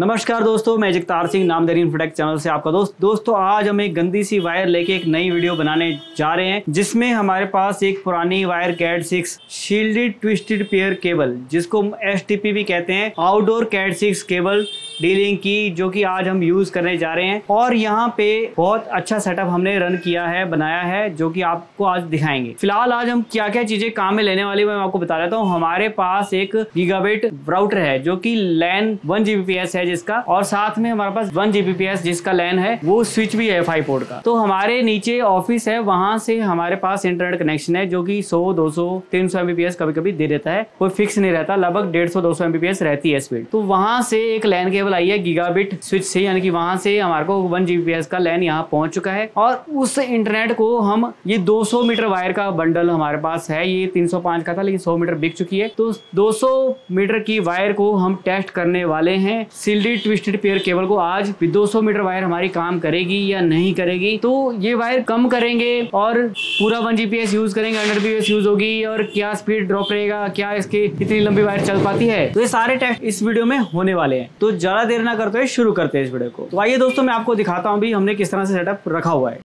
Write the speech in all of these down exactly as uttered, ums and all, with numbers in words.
नमस्कार दोस्तों, मैं जगतार सिंह, नामधारी इन्फोटेक चैनल से आपका दोस्त। दोस्तों आज हम एक गंदी सी वायर लेके एक नई वीडियो बनाने जा रहे हैं, जिसमें हमारे पास एक पुरानी wire cat six shielded twisted pair cable, जिसको एसटीपी भी कहते हैं, outdoor cat six cable D-Link की, जो कि आज हम यूज करने जा रहे हैं। और यहाँ पे बहुत अच्छा सेटअप हमने रन किया है, बनाया है, जो कि आपको आज दिखाएंगे। फिलहाल आज हम क्या क्या चीजें काम में लेने वाली है मैं आपको बता देता हूँ। हमारे पास एक गीगाबिट राउटर है जो कि लैन वन जीबीपीएस है जिसका, और साथ में हमारे पास वन जीबीपीएस जिसका लैन है वो स्विच भी है फाइव पोर्ट का। तो हमारे नीचे ऑफिस है, वहां से हमारे पास इंटरनेट कनेक्शन है जो कि सौ दो सौ तीन सौ एमबीपीएस कभी कभी दे देता है, कोई फिक्स नहीं रहता, लगभग डेढ़ सौ दो सौ एमबीपीएस रहती है स्पीड। तो वहां से एक लैन केबल आई है गीगाबिट स्विच से, यानी कि वहां से हमारे को वन जीबीपीएस का लैन यहाँ पहुंच चुका है। और उस इंटरनेट को हम, ये दो सौ मीटर वायर का बंडल हमारे पास है, ये तीन सौ पांच का था लेकिन सौ मीटर बिक चुकी है, तो दो सौ मीटर की वायर को हम टेस्ट करने वाले हैं। शील्डेड ट्विस्टेड पेयर केबल को आज दो सौ मीटर वायर हमारी काम करेगी या नहीं करेगी, तो ये वायर कम करेंगे और पूरा वन जीबीपीएस यूज करेंगे, हंड्रेड बीपीएस यूज होगी, और क्या स्पीड ड्रॉप रहेगा, क्या इसकी इतनी लंबी वायर चल पाती है, तो ये सारे टेस्ट इस वीडियो में होने वाले हैं। तो ज्यादा देर ना करते हुए शुरू करते हैं इस वीडियो को। तो आइए दोस्तों, मैं आपको दिखाता हूँ भी हमने किस तरह से सेटअप रखा हुआ है।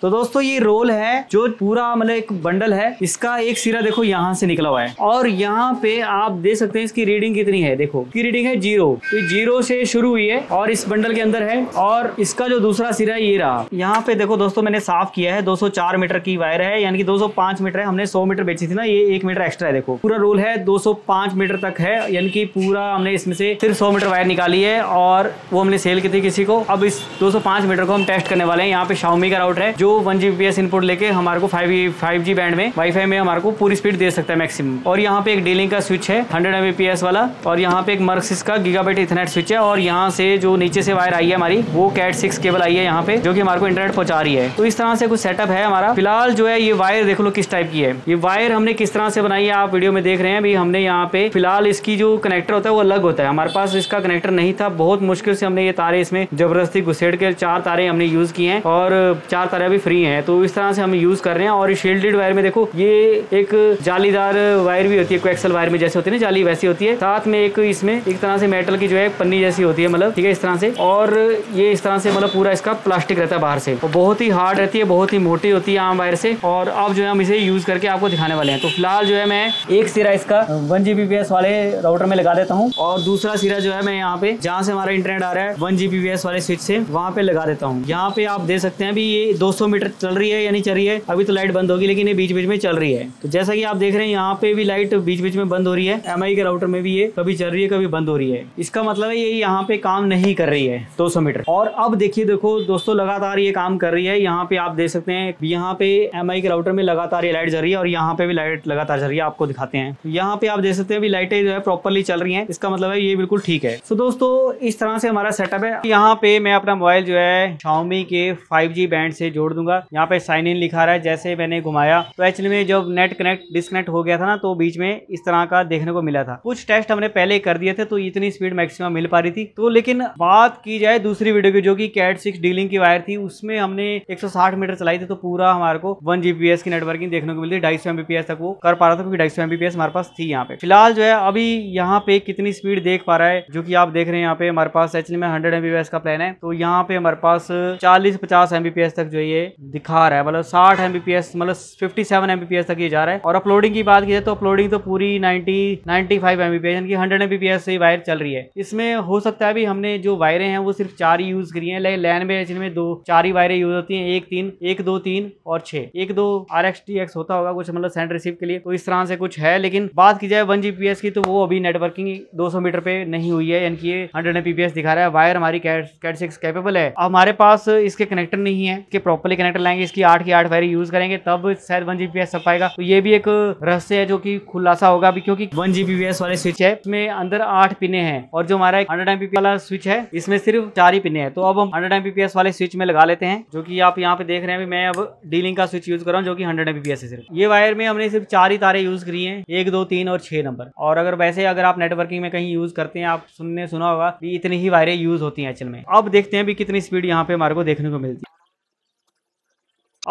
तो दोस्तों ये रोल है जो पूरा मतलब एक बंडल है, इसका एक सिरा देखो यहाँ से निकला हुआ है, और यहाँ पे आप देख सकते हैं इसकी रीडिंग कितनी है। देखो इसकी रीडिंग है जीरो, तो जीरो से शुरू हुई है और इस बंडल के अंदर है, और इसका जो दूसरा सिरा है ये रहा। यहाँ पे देखो दोस्तों, मैंने साफ किया है, दो सौ चार मीटर की वायर है, यानी कि दो सौ पांच मीटर है, हमने सौ मीटर बेची थी ना, ये एक मीटर एक्स्ट्रा है। देखो पूरा रोल है दो सौ पांच मीटर तक है, यानी कि पूरा हमने इसमें से सिर्फ सौ मीटर वायर निकाली है और वो हमने सेल की थी किसी को। अब इस दो सौ पांच मीटर को हम टेस्ट करने वाले हैं। यहाँ पे Xiaomi का राउटर है तो वन जीबीपीएस इनपुट लेके हमारे को फाइव जी बैंड में, वाईफाई में हमारे को पूरी स्पीड दे सकता है मैक्सिमम। और यहाँ पे एक D-Link का स्विच है हंड्रेड एमबीपीएस वाला, और यहाँ पे एक Mercusys का गीगाबिट इथरनेट स्विच है, और यहाँ से जो नीचे से वायर आई है हमारी वो कैट सिक्स केबल आई है यहाँ पे, जो कि हमारे को इंटरनेट पहुंचा रही है। तो इस तरह से कुछ सेटअप है हमारा। फिलहाल जो है ये वायर देख लो किस टाइप की है, ये वायर हमने किस तरह से बनाई है आप वीडियो में देख रहे हैं। अभी हमने यहाँ पे फिलहाल इसकी जो कनेक्टर होता है वो अलग होता है, हमारे पास इसका कनेक्टर नहीं था, बहुत मुश्किल से हमने ये तारे इसमें जबरदस्ती घुसेड़ के चार तारे हमने यूज किए हैं, और चार तारे फ्री हैं, तो इस तरह से हम यूज कर रहे हैं। और शील्डेड वायर में देखो ये एक जालीदार वायर भी होती है, कोएक्सल वायर में जैसे होती है ना जाली, वैसी होती है। साथ में एक इसमें एक तरह से मेटल की जो है पन्नी जैसी होती है, मतलब ठीक है इस तरह से, और ये इस तरह से मतलब पूरा इसका प्लास्टिक रहता है बाहर से, और बहुत ही हार्ड रहती है, बहुत ही मोटी होती है आम वायर से। और अब जो है हम इसे यूज करके आपको दिखाने वाले हैं। तो फिलहाल जो है मैं एक सिरा इसका वन जीबीपीएस वाले राउटर में लगा देता हूँ, और दूसरा सिरा जो है मैं यहाँ पे जहाँ से हमारा इंटरनेट आ रहा है वन जीबीपीएस वाले स्विच से वहाँ पे लगा देता हूँ। यहाँ पे आप देख सकते हैं अभी ये दो सौ मीटर चल रही है, यानी चल रही है, अभी तो लाइट बंद होगी लेकिन ये बीच बीच में चल रही है। तो जैसा कि आप देख रहे हैं यहाँ पे भी लाइट बीच बीच में बंद हो रही है, एमआई के राउटर में भी ये कभी चल रही है कभी बंद हो रही है, इसका मतलब है ये यहाँ पे काम नहीं कर रही है दो सौ मीटर। और अब देखिए, देखो दोस्तों लगातार ये काम कर रही है, यहाँ पे आप देख सकते हैं, यहाँ पे एमआई के राउटर में लगातार ये लाइट जल रही है, और यहाँ पे भी लाइट लगातार जल रही है, आपको दिखाते हैं। यहाँ पे आप देख सकते हैं अभी लाइटें जो है प्रॉपरली चल रही है, इसका मतलब है ये बिल्कुल ठीक है। तो दोस्तों इस तरह से हमारा सेटअप है। यहाँ पे मैं अपना मोबाइल जो है Xiaomi के फाइव जी बैंड से जोड़ दूंगा। यहाँ पे साइन इन लिखा रहा है, जैसे मैंने घुमाया तो एक्चुअली में जब नेट कनेक्ट डिस्कनेक्ट हो गया था ना, तो बीच में इस तरह का देखने को मिला था। कुछ टेस्ट हमने पहले कर दिए थे तो इतनी स्पीड मैक्सिमम मिल पा रही थी। तो लेकिन बात की जाए दूसरी वीडियो की, जो कि कैट सिक्स डीलिंग की वायर थी, उसमें हमने एक सौ साठ मीटर चलाई थी, तो पूरा हमारे को वन जीबीपीएस की नेटवर्किंग देखने को मिली, ढाई सौ एमबीपीएस तक वो कर पा रहा था, क्योंकि ढाई सौ एमबीपीएस हमारे पास थी यहाँ पे। फिलहाल जो है अभी यहाँ पे कितनी स्पीड देख पा रहा है, जो की आप देख रहे हैं यहाँ पे हमारे पास एक्चुअली में हंड्रेड एमबीपीएस का प्लान है, तो यहाँ पे हमारे पास चालीस पचास एमबीपीएस तक जो ये दिखा रहा है, मतलब साठ एमबीपीएस, मतलब सत्तावन एमबीपीएस तक ये जा रहा है। और अपलोडिंग की बात की जाए तो अपलोडिंग तो पूरी नब्बे पचानवे एमबीपीएस, यानी कि सौ एमबीपीएस से वायर चल रही है। इसमें हो सकता है भी हमने जो वायरें हैं वो सिर्फ चार ही यूज करी हैं, लेकिन लैन में जिनमें दो चार ही वायरें यूज होती हैं, एक तीन एक दो तीन और छः, एक दो आर एक्स टी एक्स होता होगा कुछ, मतलब सेंड रिसीव के लिए, तो इस तरह से कुछ है। लेकिन बात की जाए वन जीबीपीएस की, तो वो अभी नेटवर्किंग दो सौ मीटर पे नहीं हुई है, यानी कि ये हंड्रेड एमबीपीएस दिखा रहा है। वायर हमारी कैट सिक्स कैपेबल है, हमारे पास इसके कनेक्टर नहीं है, इसके प्रॉपरली कनेक्टर लाएंगे, इसकी आठ की आठ वायर यूज करेंगे तब शायद वन जीबीपीएस सक पाएगा। तो ये भी एक रहस्य है जो कि खुलासा होगा अभी, क्योंकि वन जीबीपीएस वाले स्विच है इसमें अंदर आठ पिने हैं, और जो हमारा हंड्रेड एमबीपीएस वाला स्विच है इसमें सिर्फ चार ही पिने हैं। तो अब हम हंड्रेड एमबीपीएस वाले स्विच में लगा लेते हैं, जो कि आप यहाँ पे देख रहे हैं। मैं अब D-Link का स्विच यूज कर रहा हूँ जो कि हंड्रेड एमबीपीएस है। सिर्फ ये वायर में हमने सिर्फ चार ही तारे यूज करी है, एक दो तीन और छह नंबर। और अगर वैसे अगर आप नेटवर्किंग में कहीं यूज करते हैं, आप सुनने सुना होगा इतनी ही वायरें यूज होती है एक्चुअल में। अब देखते हैं भी कितनी स्पीड यहाँ पे हमारे को देखने को मिलती है।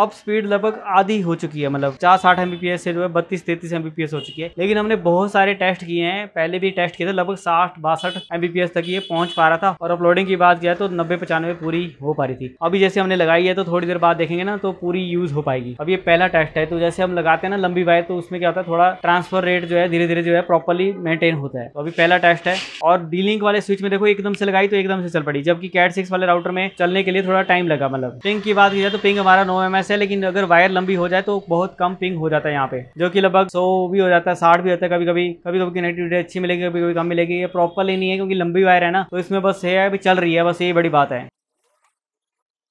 अब स्पीड लगभग आधी हो चुकी है, मतलब चार साठ एमबीपीएस से जो है बत्तीस तैतीस एमबीपीएस हो चुकी है। लेकिन हमने बहुत सारे टेस्ट किए हैं, पहले भी टेस्ट किए थे, लगभग साठ बासठ एमबीपीएस तक ये पहुंच पा रहा था और अपलोडिंग की बात किया तो नब्बे पचानवे पूरी हो पा रही थी। अभी जैसे हमने लगाई है तो थोड़ी देर बाद देखेंगे ना तो पूरी यूज हो पाएगी। अब ये पहला टेस्ट है, तो जैसे हम लगाते हैं ना लंबी वायर तो उसमें क्या होता है थोड़ा ट्रांसफर रेट जो है धीरे धीरे जो है प्रॉपरली मेंटेन होता है। तो अभी पहला टेस्ट है और डी-लिंक वाले स्विच में देखो एकदम से लगाई तो एकदम से चल पड़ी, जबकि कैट सिक्स वाले राउटर में चलने के लिए थोड़ा टाइम लगा। मतलब पिंग की बात की जाए तो पिंग हमारा नौ एमएस है, लेकिन अगर वायर लंबी हो जाए तो बहुत कम पिंग हो जाता है यहाँ पे, जो कि लगभग सौ भी हो जाता है, साठ भी होता है कभी कभी। कभी कभी कनेक्टिविटी अच्छी मिलेगी, कभी कभी कम मिलेगी। ये प्रॉपरली नहीं है क्योंकि लंबी वायर है ना, तो इसमें बस ये है अभी चल रही है, बस यही बड़ी बात है।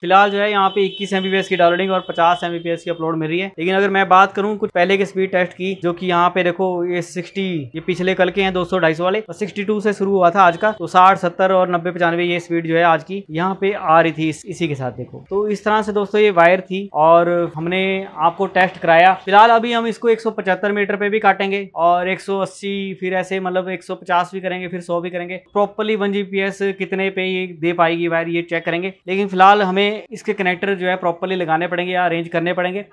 फिलहाल जो है यहाँ पे इक्कीस एमबीपीएस की डाउनलोडिंग और पचास एमबीपीएस की अपलोड मिल रही है। लेकिन अगर मैं बात करूँ कुछ पहले के स्पीड टेस्ट की, जो कि यहाँ पे देखो ये साठ, ये पिछले कल के हैं दो सौ ढाई सौ वाले, तो बासठ से शुरू हुआ था आज का, तो साठ सत्तर और नब्बे पचानवे ये स्पीड जो है आज की यहाँ पे आ रही थी। इस, इसी के साथ देखो, तो इस तरह से दोस्तों ये वायर थी और हमने आपको टेस्ट कराया। फिलहाल अभी हम इसको एक सौ पचहत्तर मीटर पे भी काटेंगे और एक सौ अस्सी फिर ऐसे मतलब एक सौ पचास भी करेंगे, फिर सौ भी करेंगे। Properly one G P S कितने पे ये दे पाएगी वायर ये चेक करेंगे। लेकिन फिलहाल हमें इसके कनेक्टर जो है प्रॉपरली लगाने पड़ेंगे या अरेंज करने पड़ेंगे,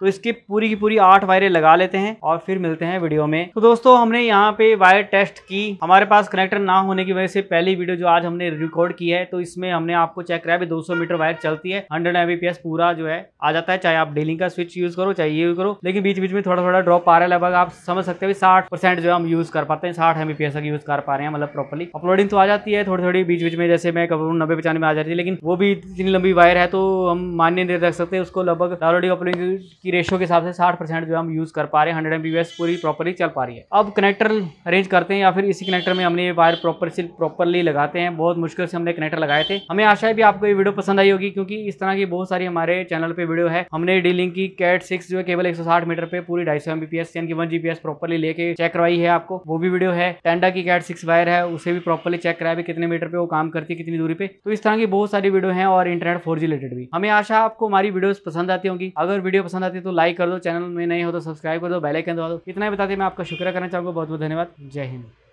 तो इसकी पूरी की पूरी आठ वायरें लगा लेते हैं और फिर मिलते हैं वीडियो में। तो दोस्तों हमने यहाँ पे वायर टेस्ट की, हमारे पास कनेक्टर ना होने की वजह से पहली वीडियो जो आज हमने रिकॉर्ड की है तो इसमें हमने आपको चेक कराया भी दो सौ मीटर वायर चलती है, हंड्रेड एमबीपीएस पूरा जो है आ जाता है, चाहे आप डी-लिंक का स्विच यूज करो चाहे ये यूज करो। लेकिन बीच बीच में थोड़ा थोड़ा ड्रॉप आ रहा है, लगभग आप समझ सकते हो साठ परसेंट जो है हम यूज कर पाते हैं, साठ एमबीपीएस तक यूज कर पा रहे हैं। मतलब प्रॉपरली अपलोडिंग तो आ जाती है थोड़ी थोड़ी, बीच बीच में जैसे मैं कब नब्बे पचानवे में आ जाती है, लेकिन वो भी इतनी लंबी वायर है तो हम मान्य नहीं रख सकते उसको। लगभग डाउनलोडिंग अपलोडिंग की रेशो के हिसाब से साठ परसेंट जो हम यूज कर पा रहे हैं, हंड्रेड एमबीपीएस पूरी प्रॉपरली चल पा रही है। अब कनेक्टर अरेंज करते हैं या फिर इसी कनेक्टर में हमने ये वायर प्रॉपर से प्रॉपरली लगाते हैं। बहुत मुश्किल से हमने कनेक्टर लगाए थे। हमें आशा है भी आपको ये वीडियो पसंद आई होगी, क्योंकि इस तरह की बहुत सारी हमारे चैनल पे वीडियो है। हमने डी-लिंक की कैट सिक्स जो है केवल एक सौ साठ मीटर पे पूरी ढाई सौ एमबीपीएस यानी कि वन जीपीएस प्रॉपरली लेके चेक करवाई है, आपको वो भी वीडियो है। टेंडा की कैट सिक्स वायर है उसे भी प्रॉपरली चेक कराया भी कितने मीटर पे वो काम करती है, कितनी दूरी पे। तो इस तरह की बहुत सारी वीडियो है और इंटरनेट फोर जी रिलेटेड भी। हमें आशा आपको हमारी वीडियो पसंद आती होंगी। अगर वीडियो पसंद आती है तो लाइक कर दो, चैनल में नए हो तो सब्सक्राइब कर दो, बेल आइकन दबा दो। इतना ही बताते मैं आपका शुक्रिया करना चाहूंगा, बहुत बहुत धन्यवाद, जय हिंद।